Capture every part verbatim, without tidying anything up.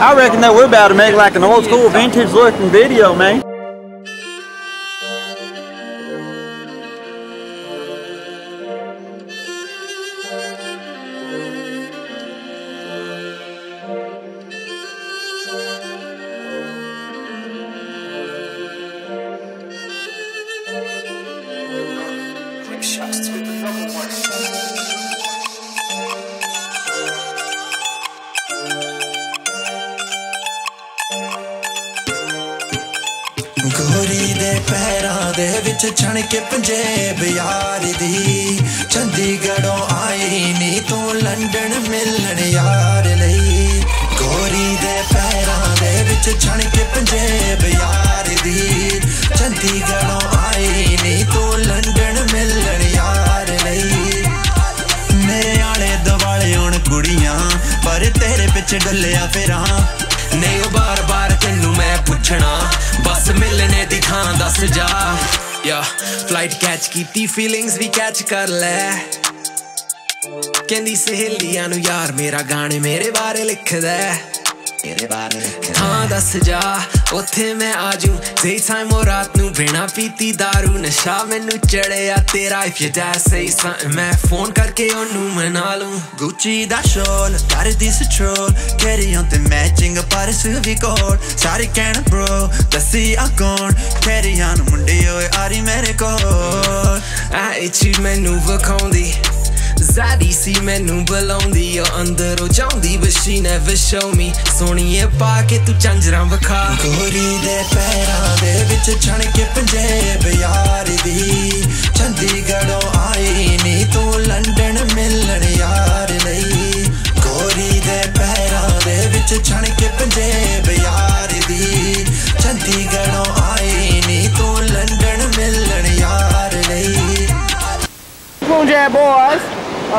I reckon that we're about to make like an old school vintage looking video, man. Shots with the double work. गोरी दे पैरां दे विच छण के पंजेब यार दी चंडीगढ़ों आई नी तू London मिलन यार लई गोरी दे पैरां दे विच छण के पंजेब यार दी चंडीगढ़ों आई नी तू लंदन मिलन यार लई मेरे आले दवाले उन कुड़ियां पर तेरे पिछे डलिया फिरां नहीं ओ बार बार तेनू मैं पुछना बस मिलने दी थां दस जा या फ्लाइट कैच कीती फीलिंग्स भी कैच कर ले कहंदी सहेलियां नू यार मेरा गाने मेरे बारे लिख दे तेरे बारे लिख थां दस जा ओथे मैं आजू डे टाइम और रात नू बिना पीती दारू नशा मैनू चढ़िया तेरा if you dare say something मैं फोन करके ओनू मना लूं गुची दा shawl got this troll carry on the matching पर भी कोड सारे कहना ब्रो दसी अकाउंट carry on मुंडे ओए आरी मेरे को आई छी मैनू वखाउंदी Zaddy see me nu belaondi yo andar ho jaandi but she never show me soniye pa ke tu chanjra vakha gori de pairan de vich chhan ke punjab yaar di chandigarhon aayi ni tu london milan yaar nahi gori de pairan de vich chhan ke punjab yaar di chandigarhon aayi ni tu london milan yaar nahi punjab boys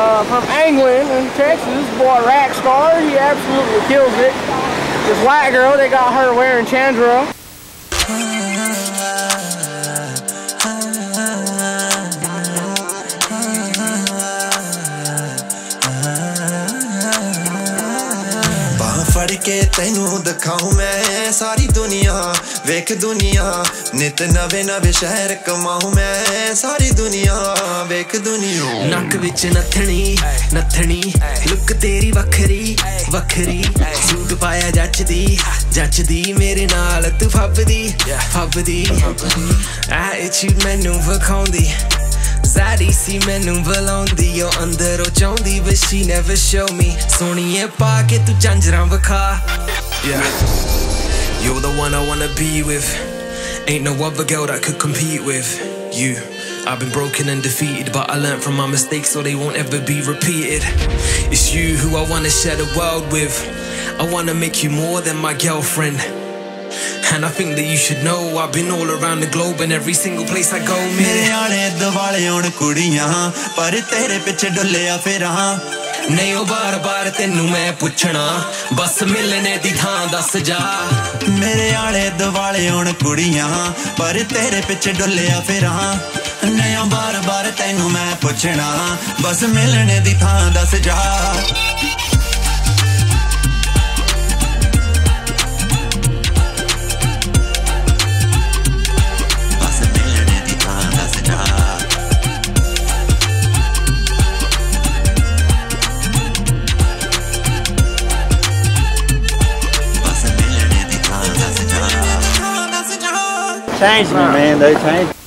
Uh, from England in Texas, this boy Raxstar, he absolutely kills it. This white girl, they got her wearing Chandra. के तैनू दिखाऊं मैं सारी दुनिया वेख दुनिया नित नवे नवे शहर कमाऊं मैं सारी दुनिया वेख दुनिया नक विच नथनी नथनी लुक तेरी वखरी वखरी झूठ पाया जचदी जचदी मेरे नाल तू फबदी फबदी आई छी मैनू वखाउंदी Zaddy see menu belaundi yo andar ho chaundi but she never show me soniye pa ke tu chanjra vakha yeah you're the one I wanna be with ain't no other girl that could compete with you I've been broken and defeated but I learned from my mistakes so they won't ever be repeated it's you who I wanna share the world with I wanna make you more than my girlfriend And I think that you should know I've been all around the globe and every single place I go mere aale dawale on kudiyan par tere piche dulliya fera nahi oh baar baar tenu main puchna bas milne di thaan das ja mere aale dawale on kudiyan par tere piche dulliya fera nahi oh baar baar tenu main puchna bas milne di thaan das ja Changed me, man. They changed.